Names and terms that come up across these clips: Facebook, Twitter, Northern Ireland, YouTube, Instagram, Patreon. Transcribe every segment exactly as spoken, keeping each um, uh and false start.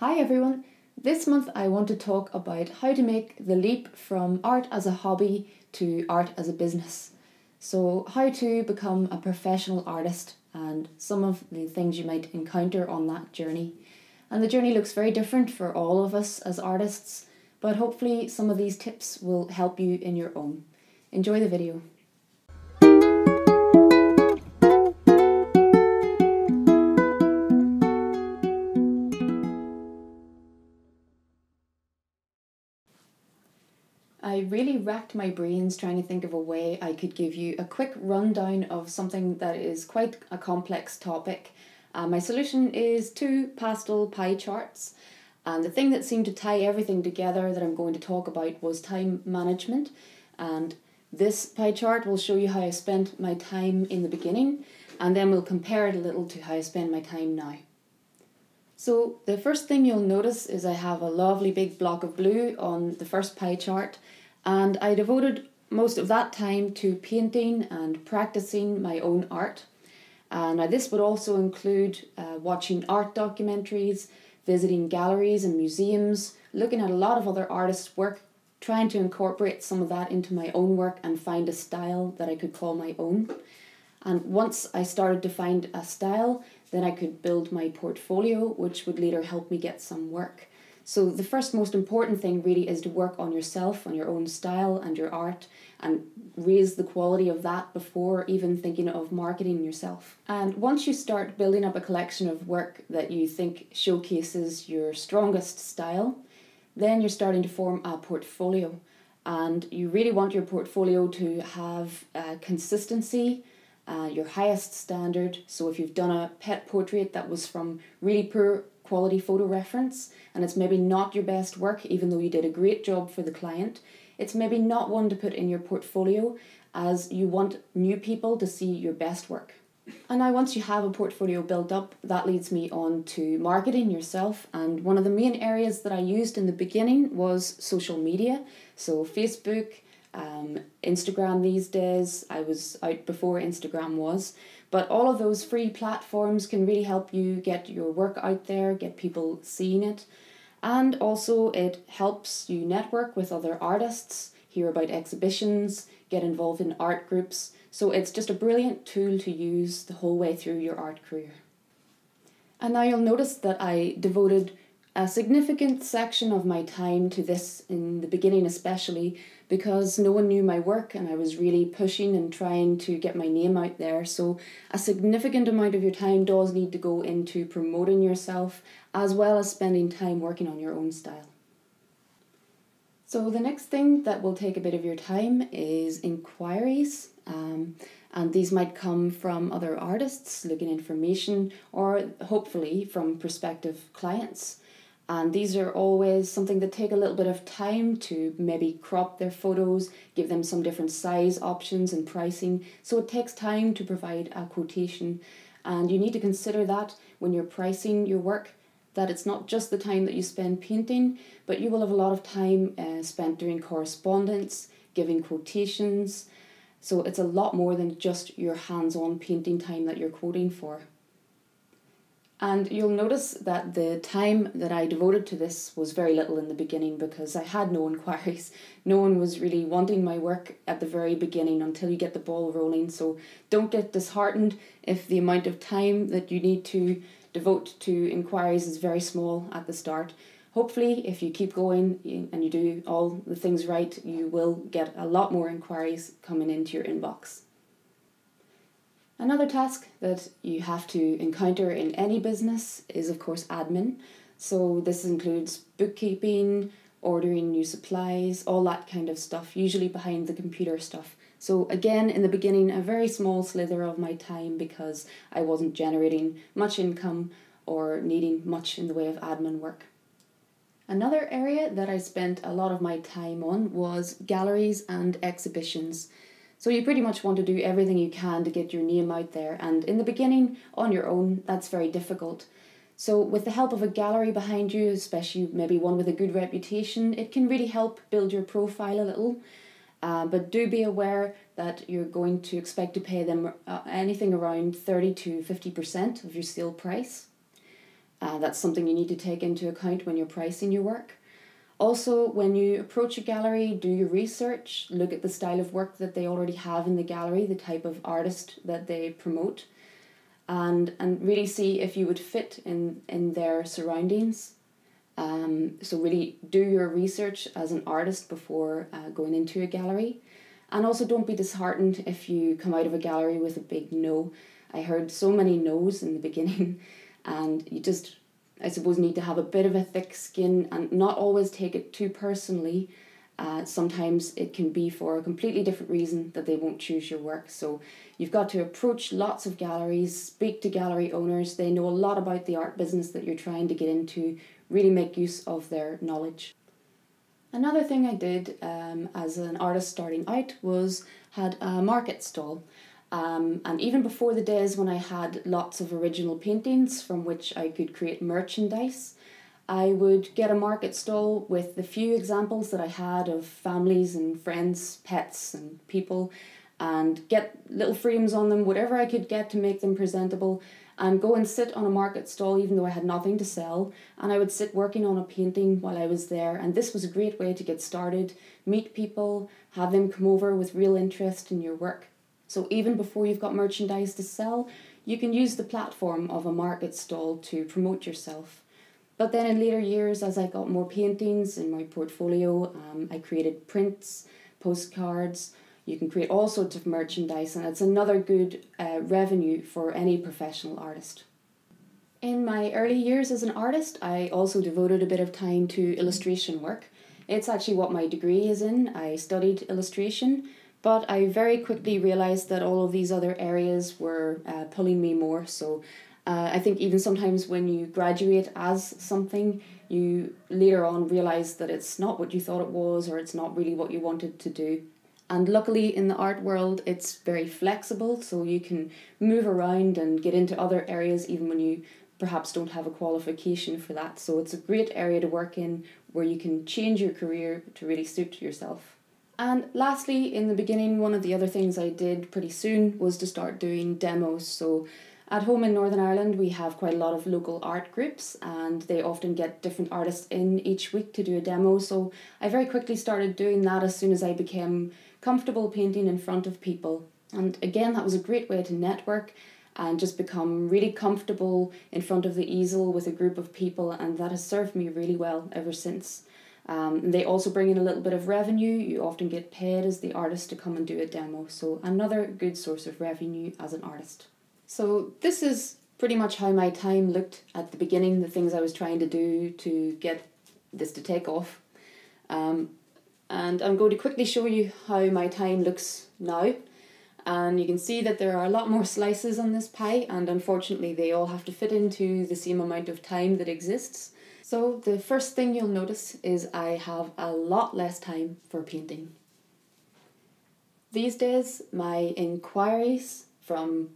Hi everyone! This month I want to talk about how to make the leap from art as a hobby to art as a business. So how to become a professional artist and some of the things you might encounter on that journey. And the journey looks very different for all of us as artists, but hopefully some of these tips will help you in your own. Enjoy the video. I really racked my brains trying to think of a way I could give you a quick rundown of something that is quite a complex topic. Uh, my solution is two pastel pie charts, and the thing that seemed to tie everything together that I'm going to talk about was time management. And this pie chart will show you how I spent my time in the beginning, and then we'll compare it a little to how I spend my time now. So the first thing you'll notice is I have a lovely big block of blue on the first pie chart, and I devoted most of that time to painting and practicing my own art. Uh, now this would also include uh, watching art documentaries, visiting galleries and museums, looking at a lot of other artists' work, trying to incorporate some of that into my own work and find a style that I could call my own. And once I started to find a style, then I could build my portfolio, which would later help me get some work. So the first most important thing really is to work on yourself, on your own style and your art, and raise the quality of that before even thinking of marketing yourself. And once you start building up a collection of work that you think showcases your strongest style, then you're starting to form a portfolio. And you really want your portfolio to have uh, consistency, Uh, your highest standard. So if you've done a pet portrait that was from really poor quality photo reference, and it's maybe not your best work, even though you did a great job for the client, it's maybe not one to put in your portfolio, as you want new people to see your best work. And now once you have a portfolio built up, that leads me on to marketing yourself. And one of the main areas that I used in the beginning was social media. So Facebook, Um, Instagram these days. I was out before Instagram was, but all of those free platforms can really help you get your work out there, get people seeing it, and also it helps you network with other artists, hear about exhibitions, get involved in art groups. So it's just a brilliant tool to use the whole way through your art career. And now you'll notice that I devoted a significant section of my time to this in the beginning, especially because no one knew my work and I was really pushing and trying to get my name out there. So a significant amount of your time does need to go into promoting yourself, as well as spending time working on your own style. So the next thing that will take a bit of your time is inquiries. Um, and these might come from other artists looking information, or hopefully from prospective clients. And these are always something that take a little bit of time to maybe crop their photos, give them some different size options and pricing. So it takes time to provide a quotation. And you need to consider that when you're pricing your work, that it's not just the time that you spend painting, but you will have a lot of time uh, spent doing correspondence, giving quotations. So it's a lot more than just your hands-on painting time that you're quoting for. And you'll notice that the time that I devoted to this was very little in the beginning, because I had no inquiries. No one was really wanting my work at the very beginning until you get the ball rolling. So don't get disheartened if the amount of time that you need to devote to inquiries is very small at the start. Hopefully, if you keep going and you do all the things right, you will get a lot more inquiries coming into your inbox. Another task that you have to encounter in any business is, of course, admin. So this includes bookkeeping, ordering new supplies, all that kind of stuff, usually behind the computer stuff. So again, in the beginning, a very small slither of my time, because I wasn't generating much income or needing much in the way of admin work. Another area that I spent a lot of my time on was galleries and exhibitions. So you pretty much want to do everything you can to get your name out there, and in the beginning, on your own, that's very difficult. So with the help of a gallery behind you, especially maybe one with a good reputation, it can really help build your profile a little. Uh, but do be aware that you're going to expect to pay them uh, anything around thirty to fifty percent of your sale price. Uh, that's something you need to take into account when you're pricing your work. Also, when you approach a gallery, do your research, look at the style of work that they already have in the gallery, the type of artist that they promote, and and really see if you would fit in, in their surroundings. Um, so really do your research as an artist before uh, going into a gallery. And also don't be disheartened if you come out of a gallery with a big no. I heard so many no's in the beginning, and you just, I suppose, need to have a bit of a thick skin and not always take it too personally. Uh, sometimes it can be for a completely different reason that they won't choose your work. So you've got to approach lots of galleries, speak to gallery owners. They know a lot about the art business that you're trying to get into. Really make use of their knowledge. Another thing I did um, as an artist starting out was had a market stall. Um, and even before the days when I had lots of original paintings from which I could create merchandise, I would get a market stall with the few examples that I had of families and friends, pets and people, and get little frames on them, whatever I could get to make them presentable, and go and sit on a market stall even though I had nothing to sell. And I would sit working on a painting while I was there. And this was a great way to get started, meet people, have them come over with real interest in your work. So even before you've got merchandise to sell, you can use the platform of a market stall to promote yourself. But then in later years, as I got more paintings in my portfolio, um, I created prints, postcards. You can create all sorts of merchandise, and it's another good uh, revenue for any professional artist. In my early years as an artist, I also devoted a bit of time to illustration work. It's actually what my degree is in. I studied illustration. But I very quickly realised that all of these other areas were uh, pulling me more. So uh, I think even sometimes when you graduate as something, you later on realise that it's not what you thought it was, or it's not really what you wanted to do. And luckily in the art world, it's very flexible, so you can move around and get into other areas even when you perhaps don't have a qualification for that. So it's a great area to work in where you can change your career to really suit yourself. And lastly, in the beginning, one of the other things I did pretty soon was to start doing demos. So at home in Northern Ireland, we have quite a lot of local art groups, and they often get different artists in each week to do a demo. So I very quickly started doing that as soon as I became comfortable painting in front of people. And again, that was a great way to network and just become really comfortable in front of the easel with a group of people. And that has served me really well ever since. Um, they also bring in a little bit of revenue. You often get paid as the artist to come and do a demo. So another good source of revenue as an artist. So this is pretty much how my time looked at the beginning, the things I was trying to do to get this to take off. Um, and I'm going to quickly show you how my time looks now. And you can see that there are a lot more slices on this pie, and unfortunately they all have to fit into the same amount of time that exists. So the first thing you'll notice is I have a lot less time for painting. These days, my inquiries from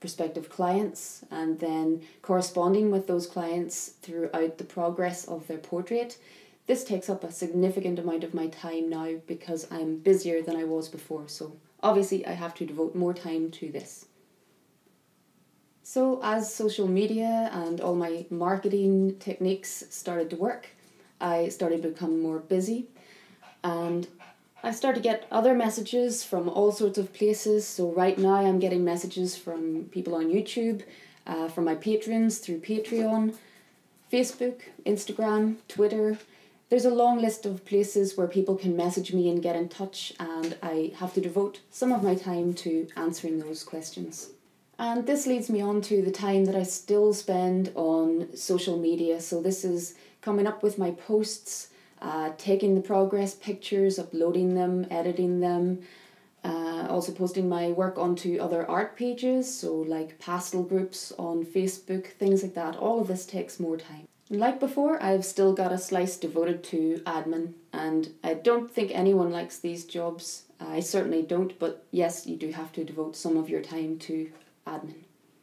prospective clients and then corresponding with those clients throughout the progress of their portrait, this takes up a significant amount of my time now because I'm busier than I was before. So obviously I have to devote more time to this. So as social media and all my marketing techniques started to work, I started to become more busy, and I started to get other messages from all sorts of places. So right now I'm getting messages from people on YouTube, uh, from my patrons through Patreon, Facebook, Instagram, Twitter. There's a long list of places where people can message me and get in touch, and I have to devote some of my time to answering those questions. And this leads me on to the time that I still spend on social media. So this is coming up with my posts, uh, taking the progress pictures, uploading them, editing them, uh, also posting my work onto other art pages, so like pastel groups on Facebook, things like that. All of this takes more time. Like before, I've still got a slice devoted to admin, and I don't think anyone likes these jobs. I certainly don't, but yes, you do have to devote some of your time to admin.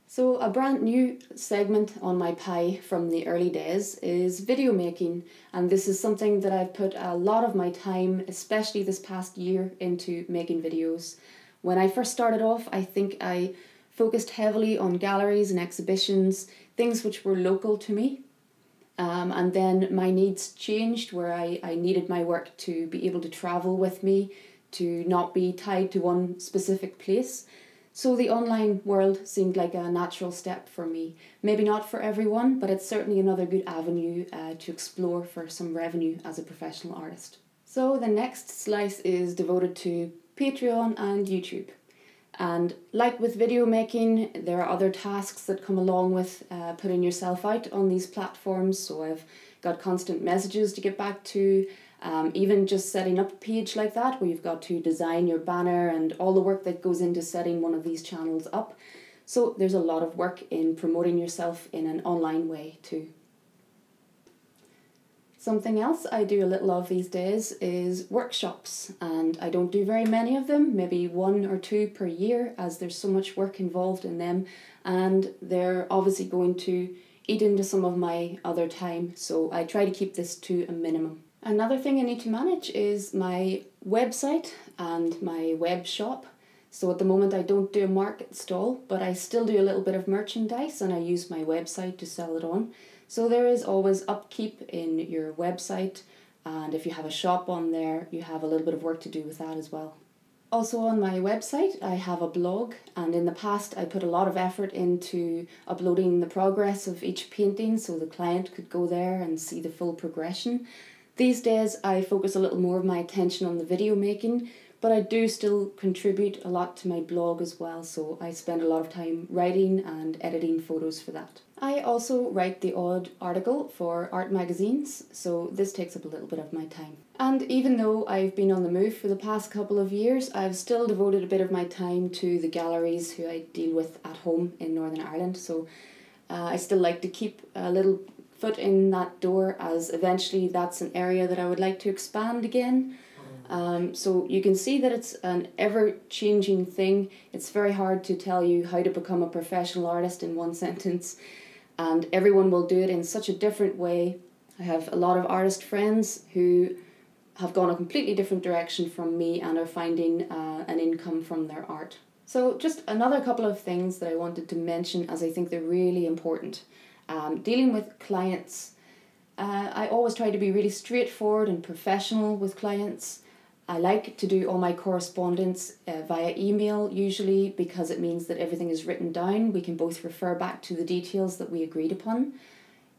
So a brand new segment on my pie from the early days is video making, and this is something that I've put a lot of my time, especially this past year, into making videos. When I first started off, I think I focused heavily on galleries and exhibitions, things which were local to me. Um, and then my needs changed where I, I needed my work to be able to travel with me, to not be tied to one specific place. So the online world seemed like a natural step for me. Maybe not for everyone, but it's certainly another good avenue uh, to explore for some revenue as a professional artist. So the next slice is devoted to Patreon and YouTube. And like with video making, there are other tasks that come along with uh, putting yourself out on these platforms. So I've got constant messages to get back to, um, even just setting up a page like that where you've got to design your banner and all the work that goes into setting one of these channels up. So there's a lot of work in promoting yourself in an online way too. Something else I do a little of these days is workshops, and I don't do very many of them, maybe one or two per year, as there's so much work involved in them and they're obviously going to eat into some of my other time, so I try to keep this to a minimum. Another thing I need to manage is my website and my web shop. So at the moment I don't do a market stall, but I still do a little bit of merchandise and I use my website to sell it on. So there is always upkeep in your website, and if you have a shop on there, you have a little bit of work to do with that as well. Also on my website, I have a blog, and in the past I put a lot of effort into uploading the progress of each painting so the client could go there and see the full progression. These days I focus a little more of my attention on the video making, but I do still contribute a lot to my blog as well, so I spend a lot of time writing and editing photos for that. I also write the odd article for art magazines, so this takes up a little bit of my time. And even though I've been on the move for the past couple of years, I've still devoted a bit of my time to the galleries who I deal with at home in Northern Ireland, so uh, I still like to keep a little foot in that door, as eventually that's an area that I would like to expand again. Um, so you can see that it's an ever-changing thing. It's very hard to tell you how to become a professional artist in one sentence, and everyone will do it in such a different way. I have a lot of artist friends who have gone a completely different direction from me and are finding uh, an income from their art. So just another couple of things that I wanted to mention, as I think they're really important. Um, dealing with clients. Uh, I always try to be really straightforward and professional with clients. I like to do all my correspondence uh, via email usually, because it means that everything is written down. We can both refer back to the details that we agreed upon.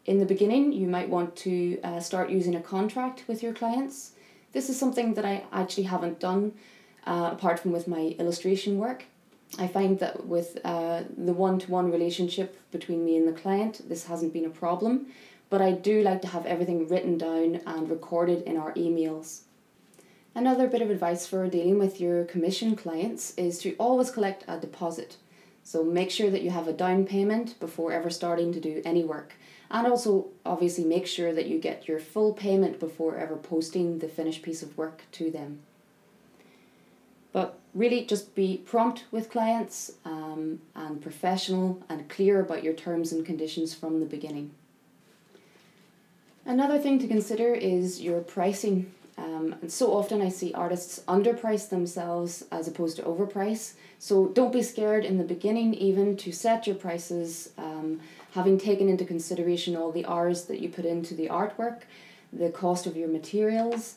In the beginning, you might want to uh, start using a contract with your clients. This is something that I actually haven't done uh, apart from with my illustration work. I find that with uh, the one-to-one relationship between me and the client, this hasn't been a problem, but I do like to have everything written down and recorded in our emails. Another bit of advice for dealing with your commission clients is to always collect a deposit. So make sure that you have a down payment before ever starting to do any work. And also obviously make sure that you get your full payment before ever posting the finished piece of work to them. But really just be prompt with clients um, and professional and clear about your terms and conditions from the beginning. Another thing to consider is your pricing. Um, and so often I see artists underprice themselves as opposed to overprice, so don't be scared in the beginning even to set your prices, um, having taken into consideration all the hours that you put into the artwork, the cost of your materials,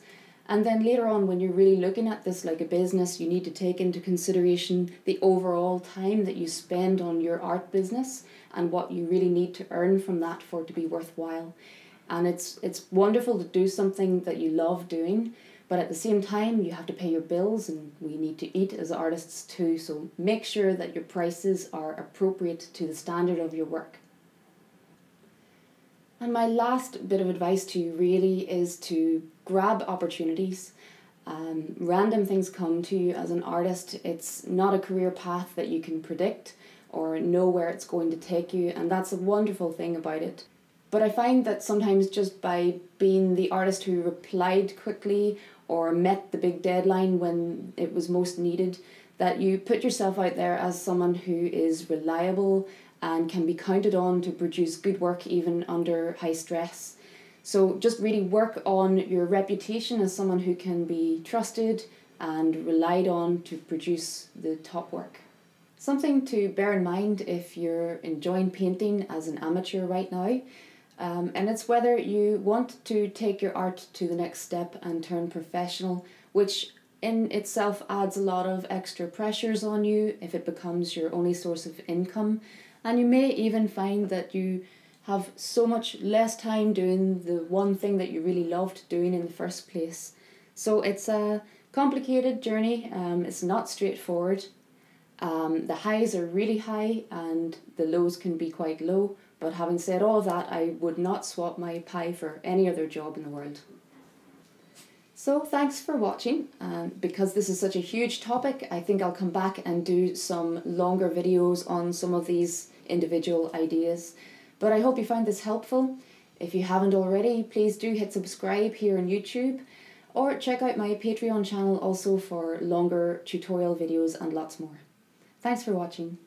and then later on when you're really looking at this like a business, you need to take into consideration the overall time that you spend on your art business and what you really need to earn from that for it to be worthwhile. And it's it's wonderful to do something that you love doing, but at the same time you have to pay your bills, and we need to eat as artists too, so make sure that your prices are appropriate to the standard of your work. And my last bit of advice to you really is to grab opportunities. Um, random things come to you as an artist. It's not a career path that you can predict or know where it's going to take you, and that's a wonderful thing about it. But I find that sometimes just by being the artist who replied quickly or met the big deadline when it was most needed, that you put yourself out there as someone who is reliable and can be counted on to produce good work even under high stress. So just really work on your reputation as someone who can be trusted and relied on to produce the top work. Something to bear in mind if you're enjoying painting as an amateur right now, um, and it's whether you want to take your art to the next step and turn professional, which in itself adds a lot of extra pressures on you if it becomes your only source of income. And you may even find that you have so much less time doing the one thing that you really loved doing in the first place. So it's a complicated journey, um, it's not straightforward. Um, the highs are really high and the lows can be quite low, but having said all that, I would not swap my pie for any other job in the world. So thanks for watching. Um, because this is such a huge topic, I think I'll come back and do some longer videos on some of these individual ideas. But I hope you found this helpful. If you haven't already, please do hit subscribe here on YouTube, or check out my Patreon channel also for longer tutorial videos and lots more. Thanks for watching.